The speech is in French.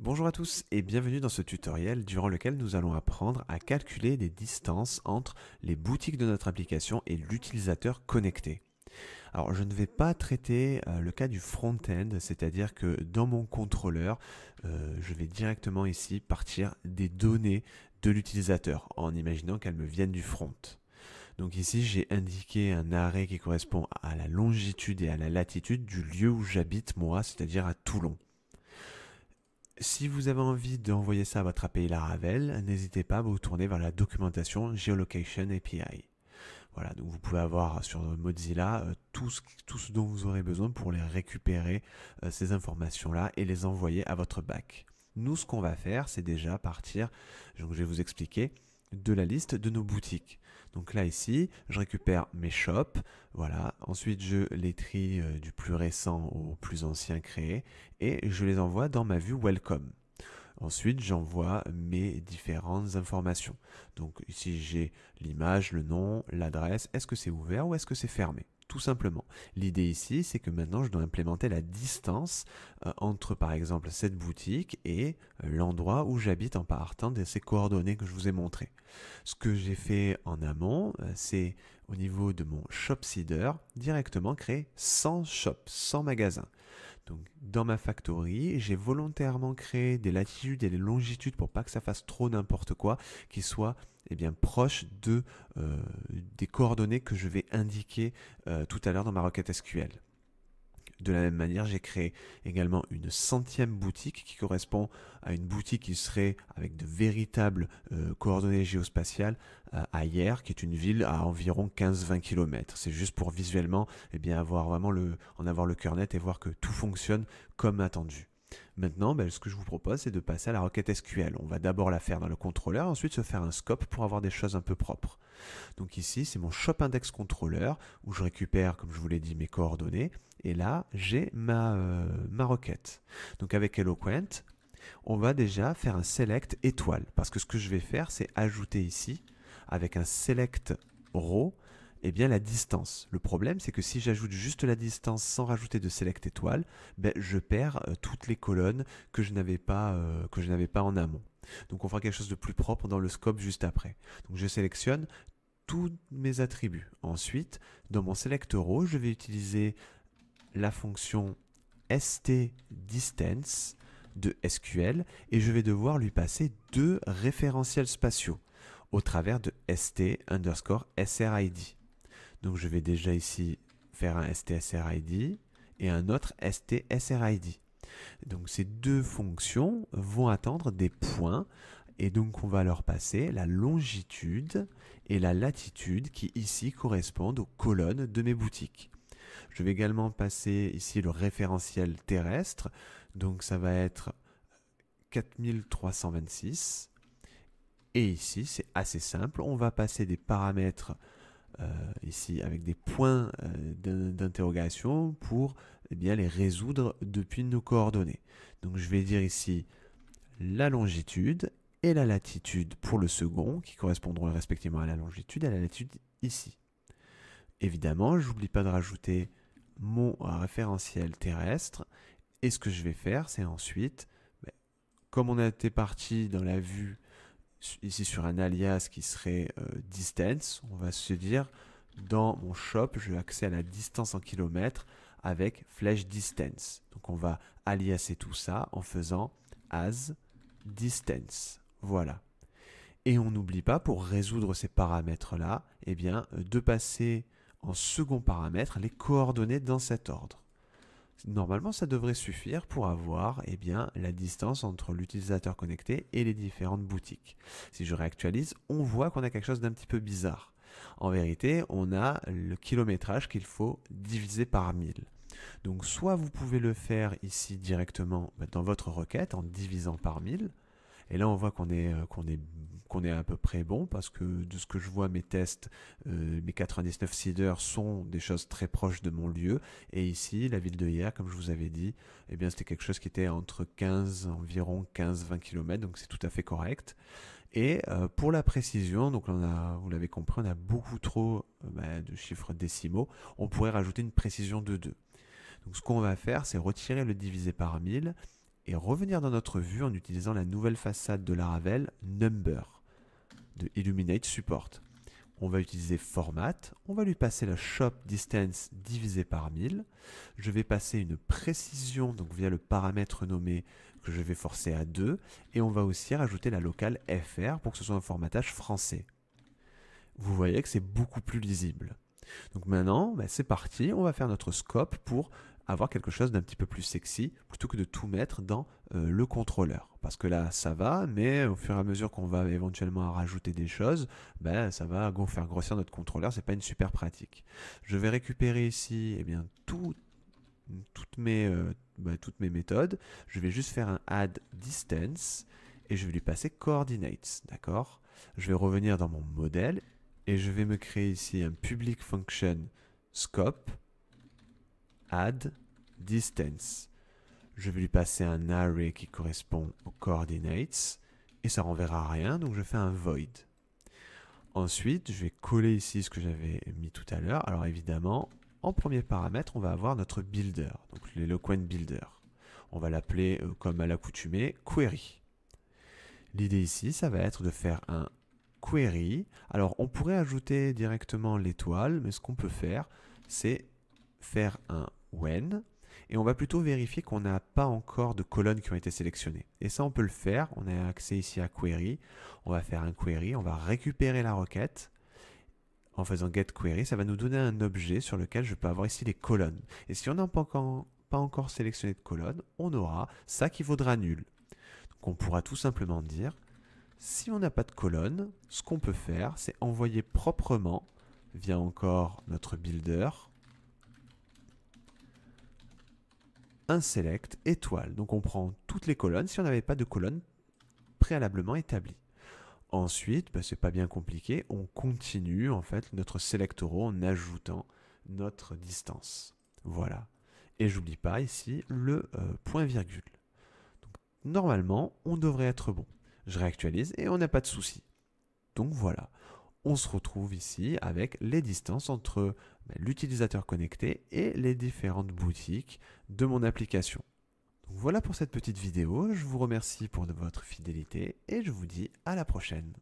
Bonjour à tous et bienvenue dans ce tutoriel durant lequel nous allons apprendre à calculer les distances entre les boutiques de notre application et l'utilisateur connecté. Alors je ne vais pas traiter le cas du front-end, c'est-à-dire que dans mon contrôleur, je vais directement ici partir des données de l'utilisateur en imaginant qu'elles me viennent du front. Donc ici j'ai indiqué un array qui correspond à la longitude et à la latitude du lieu où j'habite moi, c'est-à-dire à Toulon. Si vous avez envie d'envoyer ça à votre API Laravel, n'hésitez pas à vous tourner vers la documentation Geolocation API. Voilà, donc vous pouvez avoir sur Mozilla tout ce dont vous aurez besoin pour les récupérer, ces informations-là, et les envoyer à votre back. Nous, ce qu'on va faire, c'est déjà partir, donc je vais vous expliquer, de la liste de nos boutiques. Donc là, ici, je récupère mes shops, voilà. Ensuite, je les trie du plus récent au plus ancien créé et je les envoie dans ma vue Welcome. Ensuite, j'envoie mes différentes informations. Donc ici, j'ai l'image, le nom, l'adresse. Est-ce que c'est ouvert ou est-ce que c'est fermé? Tout simplement. L'idée ici, c'est que maintenant, je dois implémenter la distance entre, par exemple, cette boutique et l'endroit où j'habite en partant de ces coordonnées que je vous ai montrées. Ce que j'ai fait en amont, c'est au niveau de mon shop seeder, directement créer 100 shops, 100 magasins. Donc, dans ma factory, j'ai volontairement créé des latitudes et des longitudes pour pas que ça fasse trop n'importe quoi, qui soit proche de, des coordonnées que je vais indiquer tout à l'heure dans ma requête SQL. De la même manière, j'ai créé également une 100e boutique qui correspond à une boutique qui serait avec de véritables coordonnées géospatiales à Hyères, qui est une ville à environ 15-20 km. C'est juste pour visuellement avoir vraiment en avoir le cœur net et voir que tout fonctionne comme attendu. Maintenant, ce que je vous propose, c'est de passer à la requête SQL. On va d'abord la faire dans le contrôleur, ensuite se faire un scope pour avoir des choses un peu propres. Donc ici, c'est mon shop index controller où je récupère, comme je vous l'ai dit, mes coordonnées. Et là, j'ai ma requête. Donc avec Eloquent, on va déjà faire un select étoile. Parce que ce que je vais faire, c'est ajouter ici, avec un select row, la distance. Le problème, c'est que si j'ajoute juste la distance sans rajouter de select étoile, je perds toutes les colonnes que je n'avais pas, en amont. Donc on fera quelque chose de plus propre dans le scope juste après. Donc je sélectionne tous mes attributs. Ensuite, dans mon select row, je vais utiliser la fonction ST_Distance de SQL et je vais devoir lui passer 2 référentiels spatiaux au travers de ST_SRID. Donc je vais déjà ici faire un ST_SRID et un autre ST_SRID. Donc ces 2 fonctions vont attendre des points et donc on va leur passer la longitude et la latitude qui ici correspondent aux colonnes de mes boutiques. Je vais également passer ici le référentiel terrestre, donc ça va être 4326 et ici c'est assez simple, on va passer des paramètres ici avec des points d'interrogation pour les résoudre depuis nos coordonnées. Donc je vais dire ici la longitude et la latitude pour le second qui correspondront respectivement à la longitude et à la latitude ici. Évidemment, je n'oublie pas de rajouter mon référentiel terrestre et ce que je vais faire c'est ensuite, comme on était parti dans la vue ici sur un alias qui serait distance, on va se dire dans mon shop, je vais accéder à la distance en kilomètres avec flèche distance. Donc on va aliaser tout ça en faisant as distance. Voilà. Et on n'oublie pas pour résoudre ces paramètres-là, de passer en second paramètre les coordonnées dans cet ordre. Normalement, ça devrait suffire pour avoir la distance entre l'utilisateur connecté et les différentes boutiques. Si je réactualise, on voit qu'on a quelque chose d'un petit peu bizarre. En vérité, on a le kilométrage qu'il faut diviser par 1000. Donc soit vous pouvez le faire ici directement dans votre requête en divisant par 1000. Et là, on voit qu'on est à peu près bon parce que de ce que je vois, mes tests, mes 99 seeders sont des choses très proches de mon lieu. Et ici, la ville de Hyères, comme je vous avais dit, c'était quelque chose qui était entre environ 15-20 km, donc c'est tout à fait correct. Et pour la précision, donc vous l'avez compris, on a beaucoup trop de chiffres décimaux. On pourrait rajouter une précision de 2. Donc ce qu'on va faire, c'est retirer le divisé par 1000. et revenir dans notre vue en utilisant la nouvelle façade de Laravel Number de Illuminate Support. On va utiliser Format, on va lui passer la Shop Distance divisé par 1000. Je vais passer une précision donc via le paramètre nommé que je vais forcer à 2. Et on va aussi rajouter la locale FR pour que ce soit un formatage français. Vous voyez que c'est beaucoup plus lisible. Donc maintenant, c'est parti, on va faire notre scope pour avoir quelque chose d'un petit peu plus sexy plutôt que de tout mettre dans le contrôleur. Parce que là, ça va, mais au fur et à mesure qu'on va éventuellement rajouter des choses, ça va faire grossir notre contrôleur, c'est pas une super pratique. Je vais récupérer ici toutes mes méthodes. Je vais juste faire un add distance et je vais lui passer coordinates, d'accord? Je vais revenir dans mon modèle et je vais me créer ici un public function scope add distance. Je vais lui passer un array qui correspond aux coordinates et ça renverra rien, donc je fais un void. Ensuite, je vais coller ici ce que j'avais mis tout à l'heure. Alors évidemment, en premier paramètre, on va avoir notre builder, donc l'éloquent builder. On va l'appeler comme à l'accoutumée query. L'idée ici, ça va être de faire un query. Alors on pourrait ajouter directement l'étoile, mais ce qu'on peut faire, c'est faire un when et on va plutôt vérifier qu'on n'a pas encore de colonnes qui ont été sélectionnées. Et ça, on peut le faire. On a accès ici à query. On va faire un query. On va récupérer la requête. En faisant get query, ça va nous donner un objet sur lequel je peux avoir ici les colonnes. Et si on n'a pas encore sélectionné de colonne, on aura ça qui vaudra nul. Donc on pourra tout simplement dire, si on n'a pas de colonne, ce qu'on peut faire, c'est envoyer proprement via encore notre builder un select étoile. Donc on prend toutes les colonnes si on n'avait pas de colonne préalablement établie. Ensuite, c'est pas bien compliqué, on continue en fait notre select row en ajoutant notre distance. Voilà. Et j'oublie pas ici le point virgule. Donc, normalement, on devrait être bon. Je réactualise et on n'a pas de souci. Donc voilà. On se retrouve ici avec les distances entre l'utilisateur connecté et les différentes boutiques de mon application. Donc voilà pour cette petite vidéo, je vous remercie pour votre fidélité et je vous dis à la prochaine.